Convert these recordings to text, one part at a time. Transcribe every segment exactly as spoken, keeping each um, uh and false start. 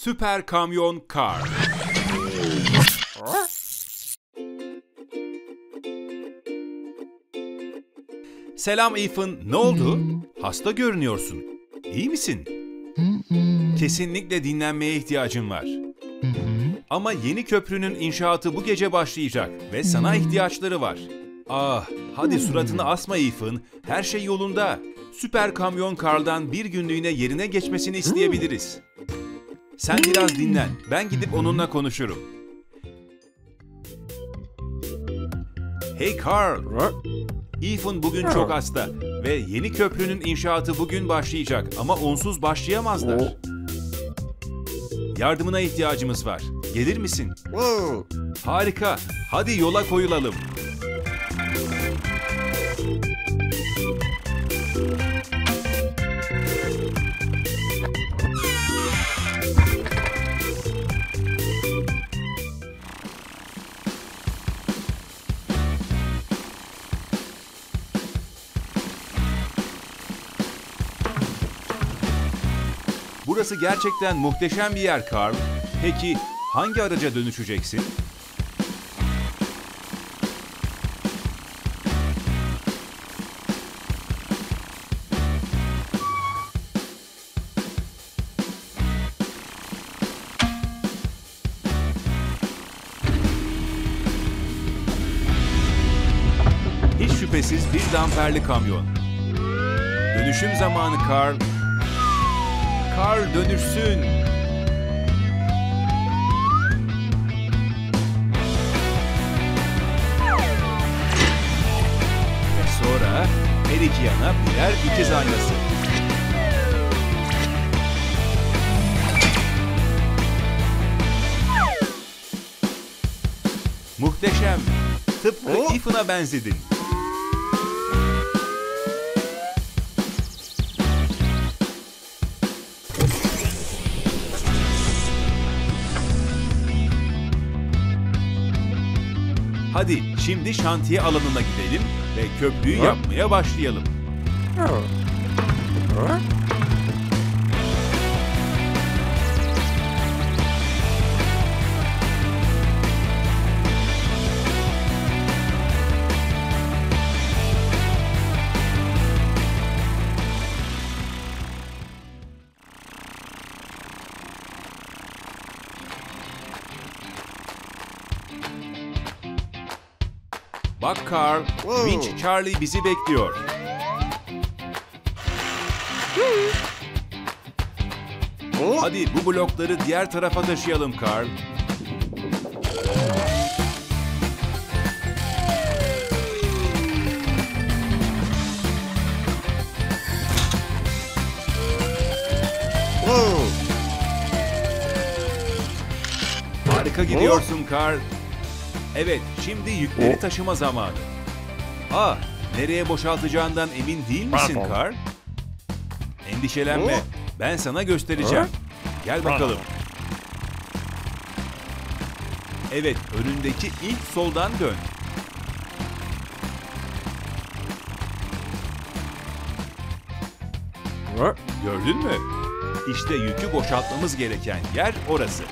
Süper Kamyon Carl. Selam Ethan, ne oldu? Hasta görünüyorsun. İyi misin? Kesinlikle dinlenmeye ihtiyacın var. Ama yeni köprünün inşaatı bu gece başlayacak ve sana ihtiyaçları var. Ah, hadi suratını asma Ethan, her şey yolunda. Süper Kamyon Carl'dan bir günlüğüne yerine geçmesini isteyebiliriz. Sen biraz dinlen, ben gidip onunla konuşurum. Hey Carl! Ethan bugün çok hasta ve yeni köprünün inşaatı bugün başlayacak ama onsuz başlayamazlar. Yardımına ihtiyacımız var. Gelir misin? Harika, hadi yola koyulalım. Burası gerçekten muhteşem bir yer Carl. Peki hangi araca dönüşeceksin? Hiç şüphesiz bir damperli kamyon. Dönüşüm zamanı Carl. Carl dönüşsün. Ve sonra her iki yana birer dikiz aynası. Muhteşem. Tıpkı oh. Ethan'a benzedin. Hadi şimdi şantiye alanına gidelim ve köprüyü yapmaya başlayalım. Bak Carl, Winch Charlie bizi bekliyor. Hadi bu blokları diğer tarafa taşıyalım Carl. Harika gidiyorsun Carl. Evet, şimdi yükleri taşıma zamanı. Aa, nereye boşaltacağından emin değil misin Carl? Endişelenme, ben sana göstereceğim. Gel bakalım. Evet, önündeki ilk soldan dön. Gördün mü? İşte yükü boşaltmamız gereken yer orası.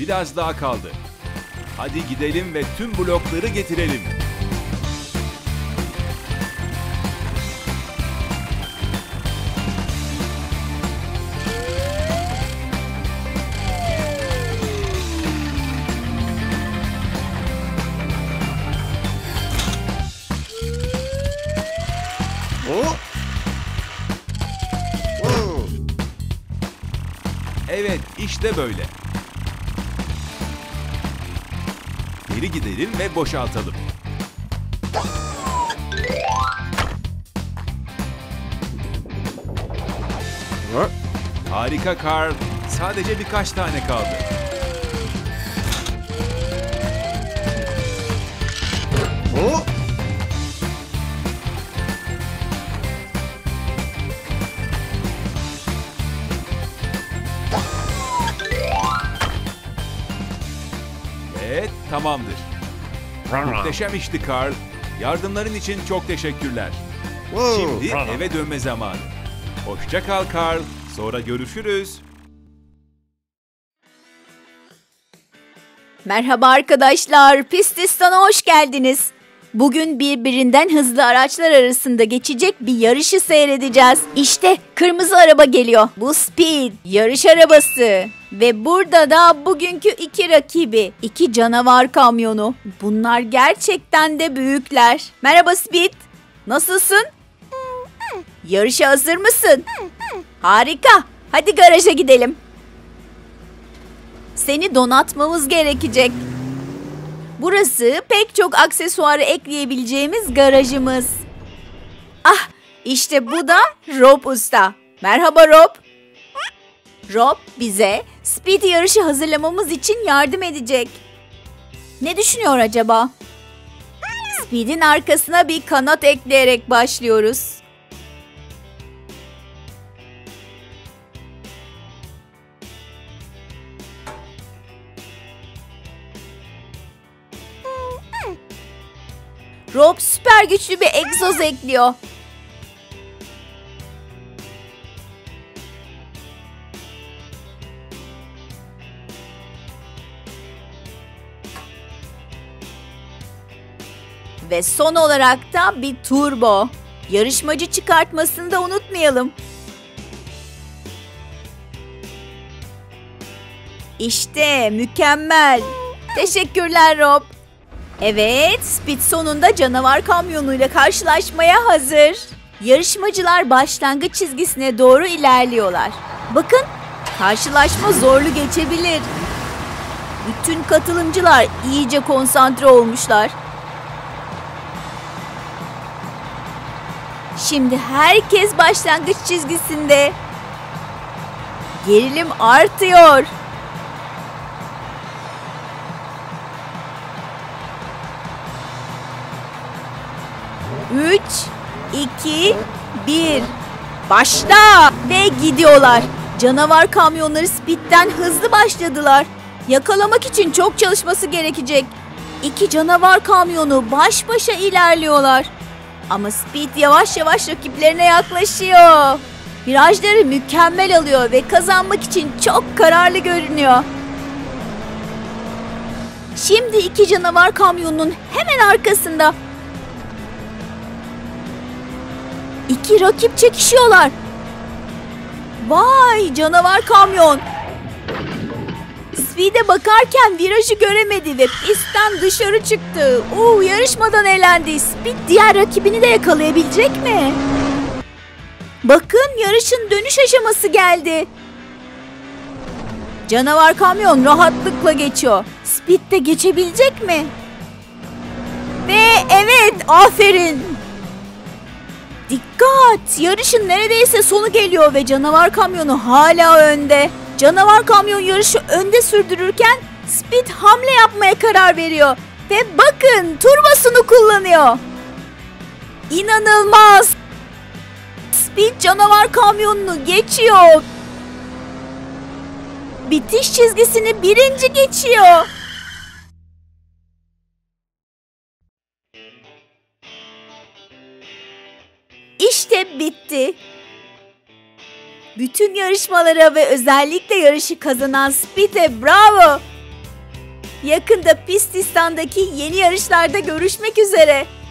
Biraz daha kaldı. Hadi gidelim ve tüm blokları getirelim. Evet, işte böyle. Geri gidelim ve boşaltalım. Harika Carl. Sadece birkaç tane kaldı. Evet, tamamdır. Muhteşem işti Carl. Yardımların için çok teşekkürler. Wow. Şimdi Aha. eve dönme zamanı. Hoşça kal Carl. Sonra görüşürüz. Merhaba arkadaşlar. Pististan'a hoş geldiniz. Bugün birbirinden hızlı araçlar arasında geçecek bir yarışı seyredeceğiz. İşte kırmızı araba geliyor. Bu Speed yarış arabası. Ve burada da bugünkü iki rakibi, iki canavar kamyonu. Bunlar gerçekten de büyükler. Merhaba Speed. Nasılsın? Yarışa hazır mısın? Harika. Hadi garaja gidelim. Seni donatmamız gerekecek. Burası pek çok aksesuarı ekleyebileceğimiz garajımız. Ah, işte bu da Rob Usta. Merhaba Rob. Rob bize Speed yarışı hazırlamamız için yardım edecek. Ne düşünüyor acaba? Speed'in arkasına bir kanat ekleyerek başlıyoruz. Rob süper güçlü bir egzoz ekliyor. Ve son olarak da bir turbo. Yarışmacı çıkartmasını da unutmayalım. İşte mükemmel. Teşekkürler Rob. Evet, Speed sonunda canavar kamyonuyla karşılaşmaya hazır. Yarışmacılar başlangıç çizgisine doğru ilerliyorlar. Bakın, karşılaşma zorlu geçebilir. Bütün katılımcılar iyice konsantre olmuşlar. Şimdi herkes başlangıç çizgisinde. Gerilim artıyor. üç, iki, bir. Başla! Ve gidiyorlar. Canavar kamyonları Speed'den hızlı başladılar. Yakalamak için çok çalışması gerekecek. İki canavar kamyonu baş başa ilerliyorlar. Ama Speed yavaş yavaş rakiplerine yaklaşıyor. Virajları mükemmel alıyor ve kazanmak için çok kararlı görünüyor. Şimdi iki canavar kamyonunun hemen arkasında. İki rakip çekişiyorlar. Vay canavar kamyon. Speed'e bakarken virajı göremedi ve pistten dışarı çıktı. Uuu yarışmadan elendi. Speed diğer rakibini de yakalayabilecek mi? Bakın yarışın dönüş aşaması geldi. Canavar kamyon rahatlıkla geçiyor. Speed de geçebilecek mi? Ve evet aferin. Dikkat! Yarışın neredeyse sonu geliyor ve canavar kamyonu hala önde. Canavar kamyon yarışı önde sürdürürken Speed hamle yapmaya karar veriyor. Ve bakın turbosunu kullanıyor. İnanılmaz! Speed canavar kamyonunu geçiyor. Bitiş çizgisini birinci geçiyor. İşte bitti. Bütün yarışmalara ve özellikle yarışı kazanan Speed'e bravo. Yakında Pististan'daki yeni yarışlarda görüşmek üzere.